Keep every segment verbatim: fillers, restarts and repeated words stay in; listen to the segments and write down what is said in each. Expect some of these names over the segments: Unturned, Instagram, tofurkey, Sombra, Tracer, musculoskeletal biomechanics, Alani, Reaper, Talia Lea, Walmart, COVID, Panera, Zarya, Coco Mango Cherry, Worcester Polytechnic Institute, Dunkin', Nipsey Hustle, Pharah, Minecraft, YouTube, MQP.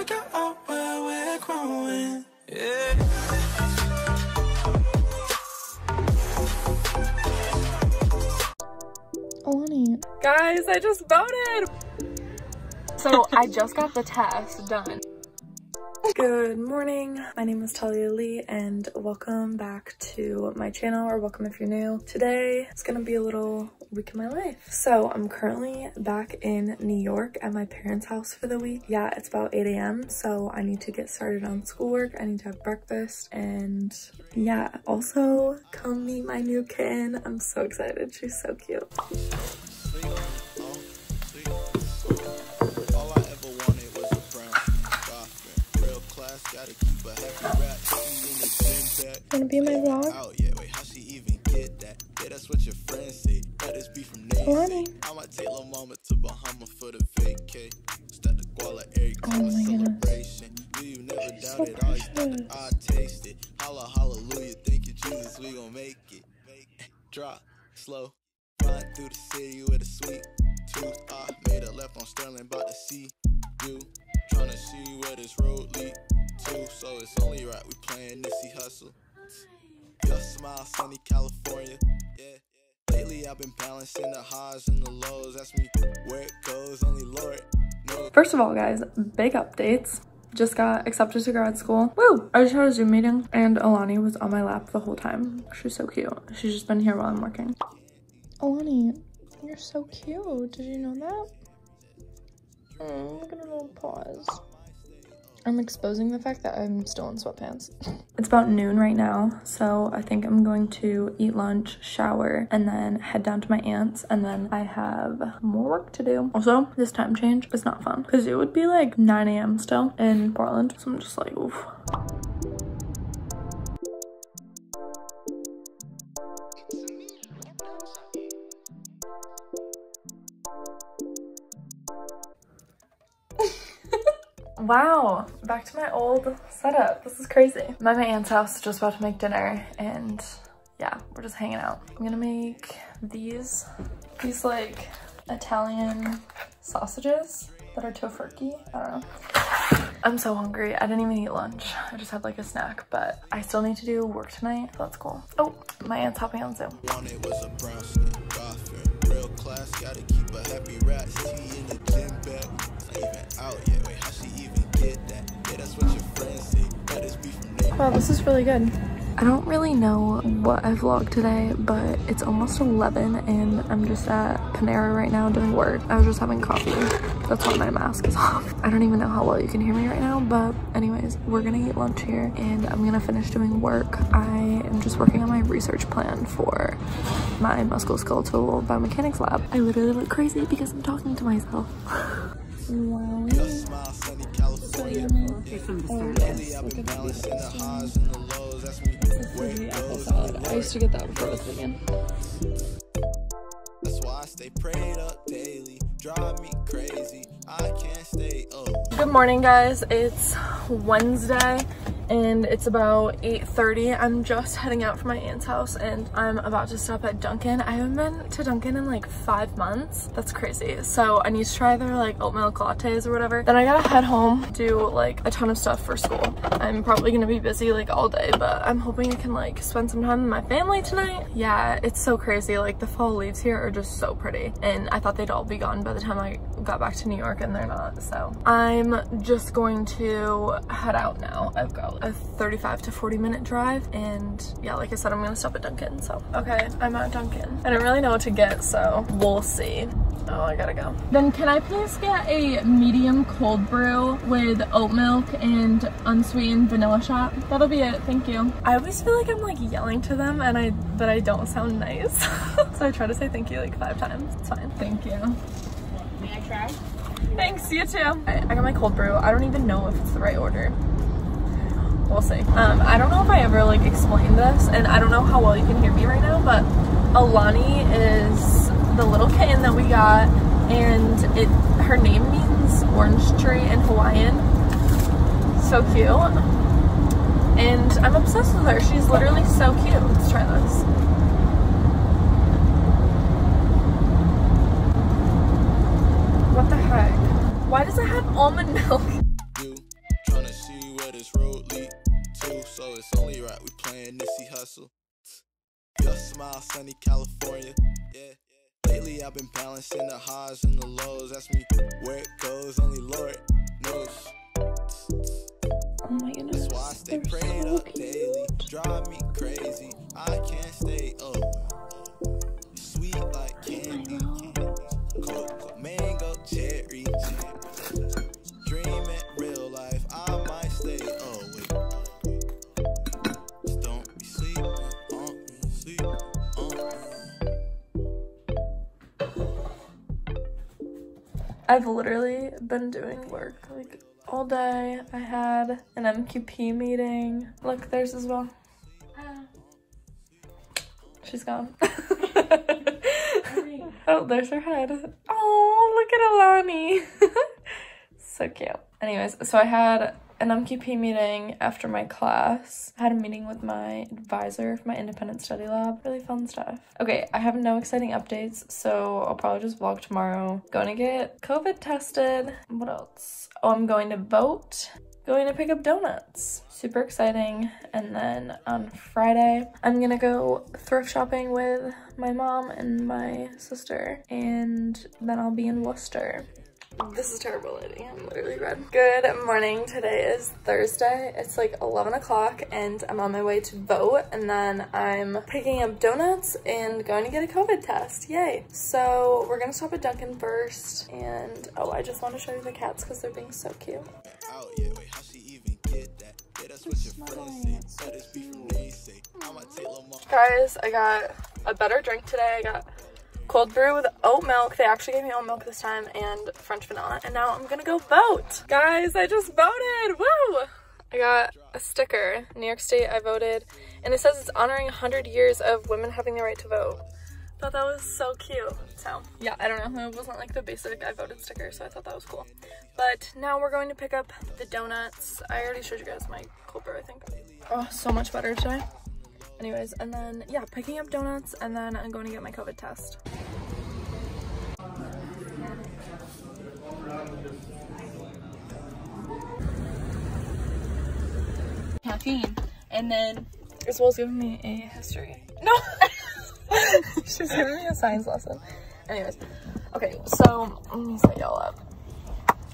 figure out where we're growing. Yeah. Alani. Guys, I just voted! So I just got the test done. Good morning, my name is Talia Lea and welcome back to my channel, or welcome if you're new. Today it's gonna be a little week in my life. So I'm currently back in New York at my parents' house for the week. Yeah, it's about eight A M so I need to get started on schoolwork. I need to have breakfast and yeah, also come meet my new kitten. I'm so excited, she's so cute. Gotta keep a happy rap, in the gym pack. Wanna be in my vlog? Oh yeah, wait, how she even get that? Yeah, that's what your friends say. That is be from Alani. I might take little mama to Bahama for the vacay. Start the guala every celebration. Do you never doubt it? Always thought I taste it. Holla, hallelujah, thank you, Jesus, we gon' make it. Make it. Drop, slow, ride through the city with a sweet tooth. I made a left on Sterling, about to see you. Tryna see where this road lead. So it's only right we playing Nipsey Hustle. Your smile, sunny California. Yeah. Lately I've been balancing the highs and the lows. That's me where it goes, only Lord knows. First of all, guys, big updates. Just got accepted to grad school. Woo! I just had a Zoom meeting and Alani was on my lap the whole time. She's so cute. She's just been here while I'm working. Alani, you're so cute. Did you know that? Oh, look at her little paws. I'm exposing the fact that I'm still in sweatpants. It's about noon right now, so I think I'm going to eat lunch, shower, and then head down to my aunt's, and then I have more work to do. Also, this time change is not fun, because it would be like nine A M still in Portland, so I'm just like, oof. Wow, back to my old setup. This is crazy. I'm at my aunt's house, just about to make dinner, and yeah, we're just hanging out. I'm gonna make these, these like Italian sausages that are tofurkey. I don't know. I'm so hungry. I didn't even eat lunch. I just had like a snack, but I still need to do work tonight, so that's cool. Oh, my aunt's hopping on Zoom. Real class, gotta keep a happy rap. She in the gym bag. Not even out yet. Wait, how she even get that? Yeah, that's what your friends say. That is be from there. Wow, this is really good. I don't really know what I vlogged today, but it's almost eleven and I'm just at Panera right now doing work. I was just having coffee. That's why my mask is off. I don't even know how well you can hear me right now, but anyways, we're gonna eat lunch here and I'm gonna finish doing work. I am just working on my research plan for my musculoskeletal biomechanics lab. I literally look crazy because I'm talking to myself. Wow. I used to get that before I was vegan. That's why I stay prayed up daily. Drive me crazy. I can't stay up. Good morning, guys. It's Wednesday and it's about eight thirty. I'm just heading out from my aunt's house and I'm about to stop at Dunkin'. I haven't been to Dunkin' in like five months. That's crazy. So I need to try their like oat milk lattes or whatever. Then I gotta head home, do like a ton of stuff for school. I'm probably gonna be busy like all day, but I'm hoping I can like spend some time with my family tonight. Yeah, it's so crazy. Like the fall leaves here are just so pretty. And I thought they'd all be gone by the time I got back to New York and they're not. So I'm just going to head out now. I've got a thirty-five to forty minute drive and yeah, like I said, I'm gonna stop at Dunkin'. So okay, I'm at Dunkin'. I don't really know what to get, so we'll see. Oh, I gotta go. Then can I please get a medium cold brew with oat milk and unsweetened vanilla shot? That'll be it, thank you. I always feel like I'm like yelling to them and I but I don't sound nice. So I try to say thank you like five times. It's fine. Thank you. May I try? Thanks, you too. Right, I got my cold brew. I don't even know if it's the right order. We'll see. Um, I don't know if I ever like explained this and I don't know how well you can hear me right now, but Alani is the little kitten that we got and it her name means orange tree in Hawaiian. So cute. And I'm obsessed with her. She's literally so cute. Let's try this. What the heck? Why does it have almond milk? sunny California. Yeah. Lately I've been balancing the highs and the lows. Ask me where it goes, only Lord knows. Oh my goodness. That's why I stay prayed so up daily. Drive me crazy. I can't stay up. Sweet like candy. Cocoa, mango, cherry. Dream it real life. I might stay up. Just don't be sleeping on me. Sleep on me. I've literally been doing work like all day. I had an M Q P meeting. Look, there's as well. Ah. She's gone. Oh, there's her head. Oh, look at Alani. So cute. Anyways, so I had an M Q P meeting after my class. I had a meeting with my advisor for my independent study lab. Really fun stuff. Okay, I have no exciting updates, so I'll probably just vlog tomorrow. Going to get COVID tested. What else? Oh, I'm going to vote. Going to pick up donuts. Super exciting. And then on Friday, I'm gonna go thrift shopping with my mom and my sister. And then I'll be in Worcester. This is terrible lighting. I'm literally red. Good morning. Today is Thursday. It's like eleven o'clock and I'm on my way to vote, and then I'm picking up donuts and going to get a COVID test. Yay. So we're going to stop at Dunkin' first. And oh, I just want to show you the cats because they're being so cute. Oh, yeah. Wait, how she even get that? Yeah, that's what your friends say. Let us be from me. I'm going to take little more. Guys, I got a better drink today. I got cold brew with oat milk. They actually gave me oat milk this time, and French vanilla. And now I'm gonna go vote. Guys, I just voted, woo! I got a sticker, New York State, I voted. And it says it's honoring one hundred years of women having the right to vote. I thought that was so cute. So yeah, I don't know, it wasn't like the basic I voted sticker, so I thought that was cool. But now we're going to pick up the donuts. I already showed you guys my cold brew, I think. Oh, so much better today. Anyways, and then, yeah, picking up donuts, and then I'm going to get my COVID test. Caffeine, and then as well as giving me a history. No! She's giving me a science lesson. Anyways, okay, so let me set y'all up.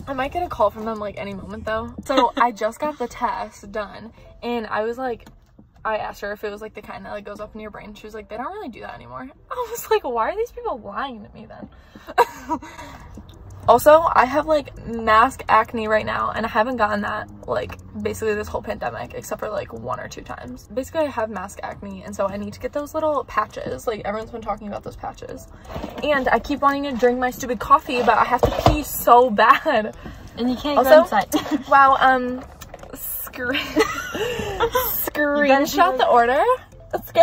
I might get a call from them, like, any moment, though. So I just got the test done, and I was like, I asked her if it was like the kind that like goes up in your brain. She was like, they don't really do that anymore. I was like, why are these people lying to me then? Also, I have like mask acne right now, and I haven't gotten that like basically this whole pandemic except for like one or two times. Basically, I have mask acne, and so I need to get those little patches. Like, everyone's been talking about those patches. And I keep wanting to drink my stupid coffee, but I have to pee so bad. And you can't also go inside. Wow, um, screw. Screenshot the order. Let's go.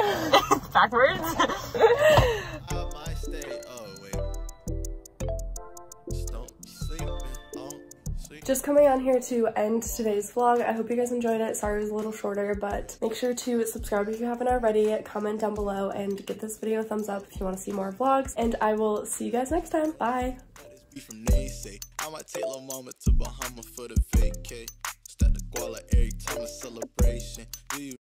Backwards. I might stay awake. Just coming on here to end today's vlog. I hope you guys enjoyed it. Sorry it was a little shorter, but make sure to subscribe if you haven't already. Comment down below and give this video a thumbs up if you want to see more vlogs. And I will see you guys next time. Bye. From I might take little mama to Bahama for the vacay. That the guala every time a celebration. Do you